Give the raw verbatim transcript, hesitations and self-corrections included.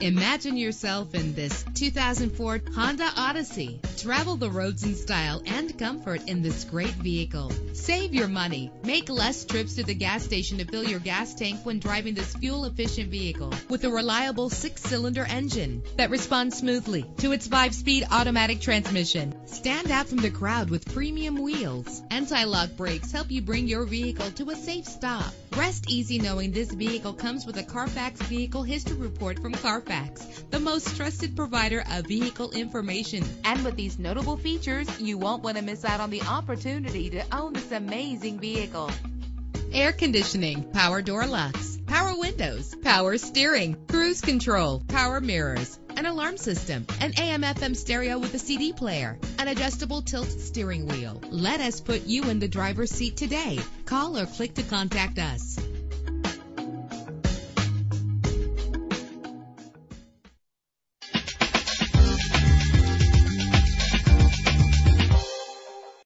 Imagine yourself in this two thousand four Honda Odyssey. Travel the roads in style and comfort in this great vehicle. Save your money. Make less trips to the gas station to fill your gas tank when driving this fuel-efficient vehicle with a reliable six-cylinder engine that responds smoothly to its five-speed automatic transmission. Stand out from the crowd with premium wheels. Anti-lock brakes help you bring your vehicle to a safe stop. Rest easy knowing this vehicle comes with a Carfax Vehicle History Report from Carfax, the most trusted provider of vehicle information. And with these notable features, you won't want to miss out on the opportunity to own this amazing vehicle. Air conditioning, power door locks, power windows, power steering, cruise control, power mirrors, an alarm system, an A M F M stereo with a C D player, an adjustable tilt steering wheel. Let us put you in the driver's seat today. Call or click to contact us.